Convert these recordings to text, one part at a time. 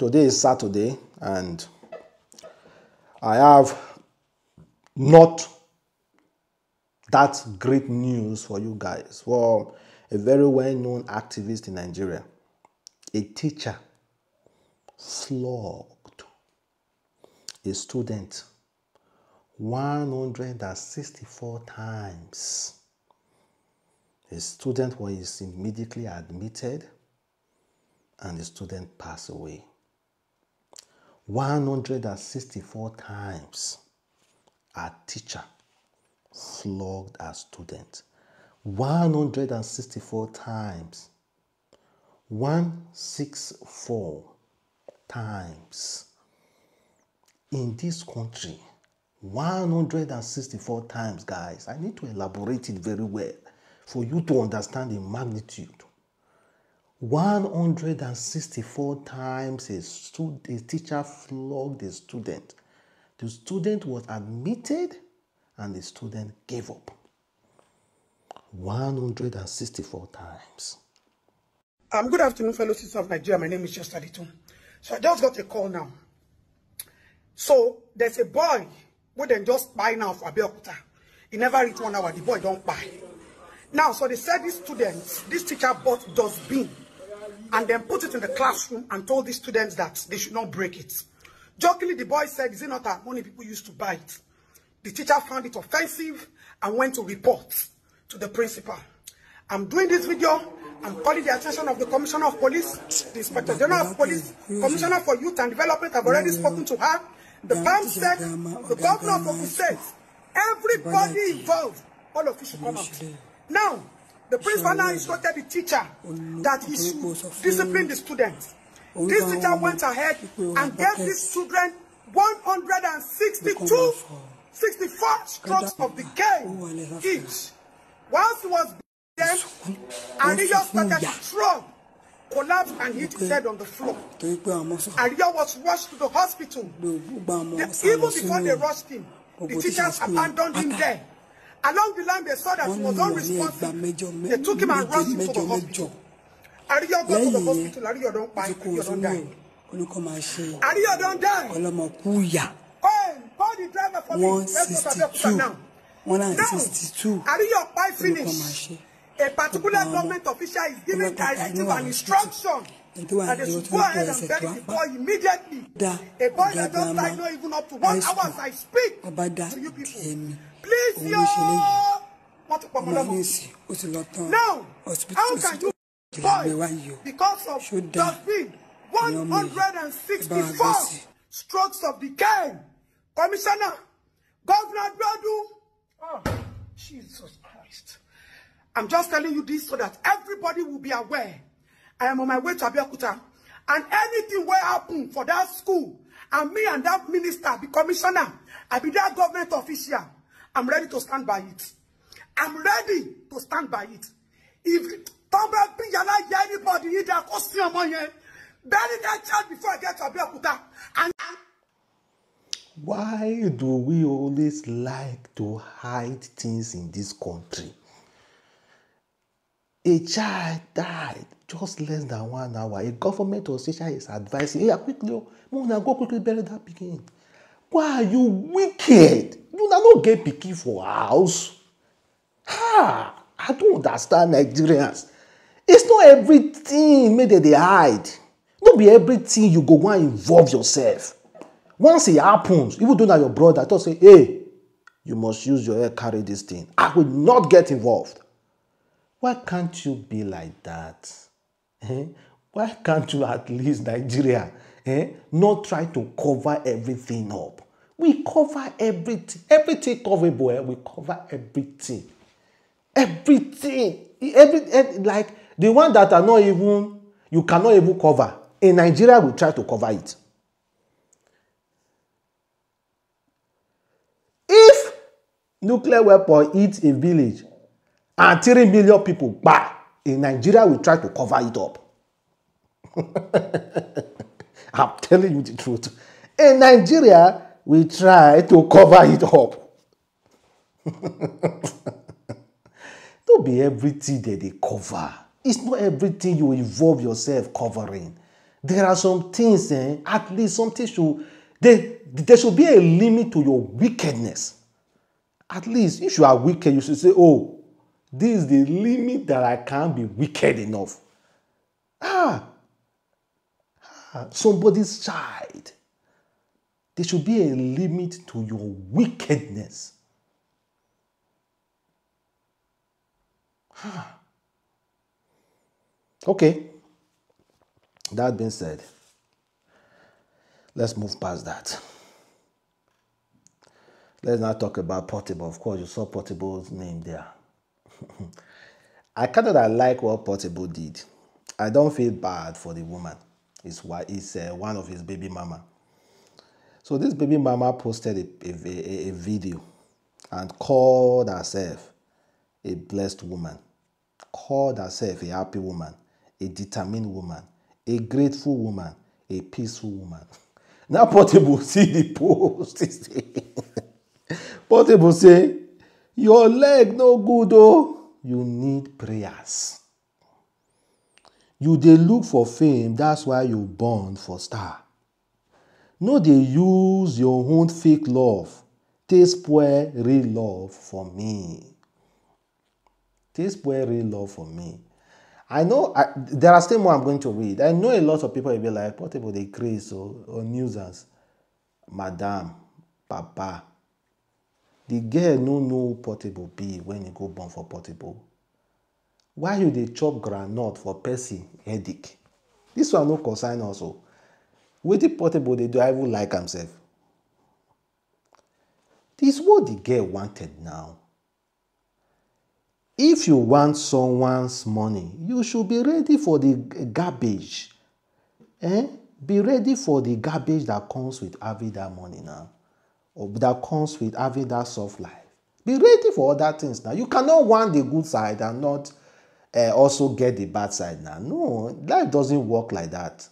Today is Saturday and I have not that great news for you guys. Well, a very well-known activist in Nigeria, a teacher slugged a student 164 times. The student was immediately admitted and the student passed away. 164 times a teacher flogged a student. 164 times. 164 times. In this country, 164 times, guys. I need to elaborate it very well for you to understand the magnitude. 164 times a teacher flogged the student. The student was admitted and the student gave up. 164 times. Good afternoon, fellow citizens of Nigeria. My name is Justituun. So I just got a call now. So there's a boy who then just buy now for Abeokuta. He never reached 1 hour. The boy don't buy. Now, so they said these students, this teacher bought dustbin and then put it in the classroom and told the students that they should not break it. Jokingly, the boy said, "Is it not our money people used to buy it?" The teacher found it offensive and went to report to the principal. I'm doing this video. I'm calling the attention of the Commissioner of Police, the Inspector General of Police, Commissioner for Youth and Development. I've already spoken to her. The PAMSEC, the Governor of Ogun State, everybody involved, all of you should come out. Now, the principal now instructed the teacher that he should discipline the students. This teacher went ahead and gave these children 164 strokes of the cane each. Once he was beaten, Ariyo started to throw, collapsed and hit his head on the floor. Ariyo was rushed to the hospital. Even before they rushed him, the teachers abandoned him there. Along the line, they saw that he was unresponsive. They took him and rushed him to the hospital. Ariyo got to the hospital. Ariyo don't die. Ariyo don't die. Call the driver for me. Let's go to Abeokuta now. Now, Ariyo buy finish. A particular government official is giving directive and instruction that they should go ahead and bury the boy immediately. A boy that don't die, not even up to 1 hour as I speak to you people. Please, yo! Now, how can you boy, because of dustbin, 164 strokes of the cane? Commissioner, Governor Biodun, oh, Jesus Christ. I'm just telling you this so that everybody will be aware. I am on my way to Abeokuta. And anything will happen for that school, and me and that minister, the commissioner, I'll be that government official. I'm ready to stand by it. I'm ready to stand by it. If anybody need a costume on here, bury that child before I get to Abeokuta. And why do we always like to hide things in this country? A child died just less than 1 hour. A government official is advising, "Yeah, quickly, Mona, go quickly bury that pikin." Why are you wicked? You don't get picky for house. Ha! I don't understand Nigerians. It's not everything made that they hide. Not be everything you go want involve yourself. Once it happens, even though that your brother, don't say, "Hey, you must use your head carry this thing. I will not get involved." Why can't you be like that? Eh? Why can't you at least, Nigeria, not try to cover everything up? We cover everything. Everything coverable. We cover everything. Everything. Like the one that are not even, you cannot even cover. In Nigeria, we try to cover it. If nuclear weapon hits a village and 3 million people buy, in Nigeria, we try to cover it up. I'm telling you the truth. In Nigeria, we try to cover it up. Don't be everything that they cover. It's not everything you involve yourself covering. There are some things, at least some things should, there should be a limit to your wickedness. At least if you are wicked, you should say, oh, this is the limit that I can't be wicked enough. Somebody's child. There should be a limit to your wickedness. Okay. That being said, let's move past that. Let's now talk about Portable. Of course, you saw Portable's name there. I kind of like what Portable did. I don't feel bad for the woman. It's one of his baby mama. So this baby mama posted a video and called herself a blessed woman, called herself a happy woman, a determined woman, a grateful woman, a peaceful woman. Now Portable see the post. Portable say, your leg no good oh, you need prayers. You dey look for fame, that's why you born for star. No dey use your own fake love, take spoil real love for me. Take spoil real love for me. I know there are still more I'm going to read. I know a lot of people will be like, Portable dey craze or nuisance. Madam, Papa, the girl no know Portable be when you go born for Portable. Why you dey chop groundnut for Percy headache? This one no concern also. Wetin Portable dey do, I even like himself. This what the girl wanted now. If you want someone's money, you should be ready for the garbage. Be ready for the garbage that comes with having that money now, or that comes with having that soft life. Be ready for other things now. You cannot want the good side and not also get the bad side now. No, life doesn't work like that.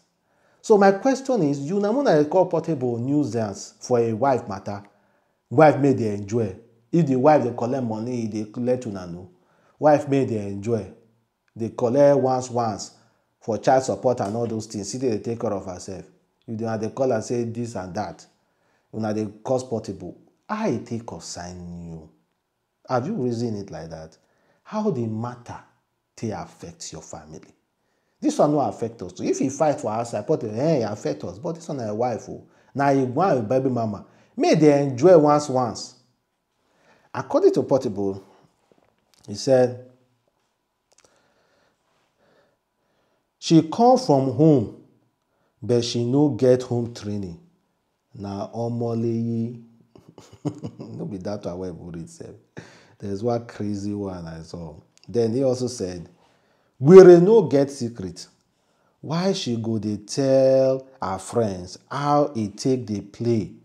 So my question is, you know when I call Portable nuisance for a wife matter, wife may they enjoy. If the wife they collect money, they let you know. Wife may they enjoy. They collect once for child support and all those things. See, they take care of herself. If they call and say this and that, you know, they cause Portable. I take or sign you. Have you reasoned it like that? How the matter they affect your family? This one no affect us. So if you fight for us, I put it, hey, it affect us. But this one a wife. Oh. Now you want your baby mama. May they enjoy once. According to Portable, he said, she come from home, but she no get home training. Now, omole, no be that a way would itself. There's one crazy one I saw. Then he also said, "Were no get secret. Why she go dey tell her friends how it take they play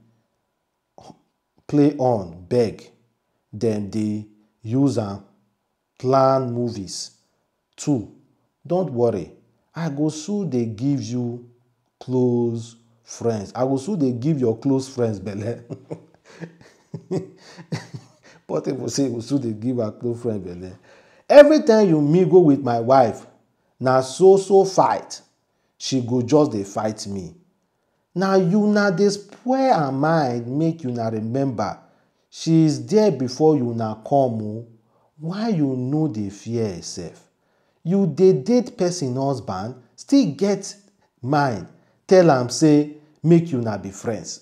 on beg? Then they use and plan movies. 2. Don't worry. I go soon they give you close friends. I go soon they give your close friends belle." Portable say, "Go soon they give her close friends belle. Every time you mingle with my wife, now so fight. She go just they fight me. Now you na dey spoil her mind, make you na remember. She is there before you na come. Why you know they fear yourself? You dey date person husband, still get mind. Tell am say make you na be friends."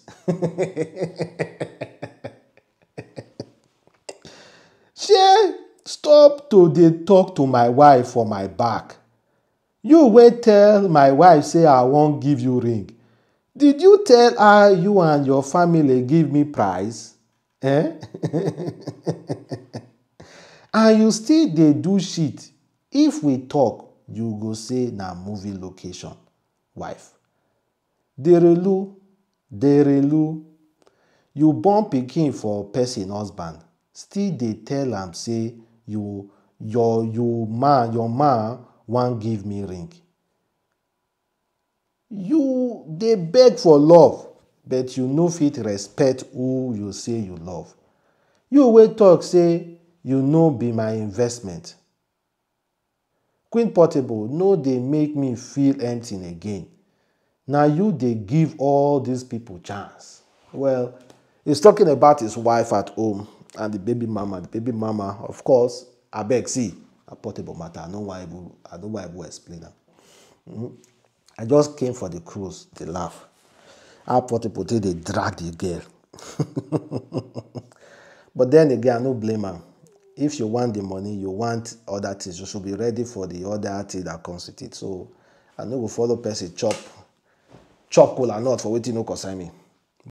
She stop to dey talk to my wife for my back. You wait tell my wife say I won't give you ring. Did you tell her you and your family give me prize? And you still dey do shit. If we talk, you go say na movie location, wife. Derelu, you born pikin for person husband. Still dey tell am say your man wan give me ring. You dey beg for love, but you no fit respect who you say you love. You wey talk say you no be my investment. Queen Portable no dey make me feel empty again. Now you, they give all these people chance. Well, he's talking about his wife at home and the baby mama. The baby mama, of course, I beg, see, a Portable matter. I know why I don't why I will explain that. I just came for the cruise, they laugh. How Portable they drag the girl. But then again, no blame her. If you want the money, you want other things, you should be ready for the other thing that comes with it. So I know we follow person chop, chop cola not for waiting no consign me.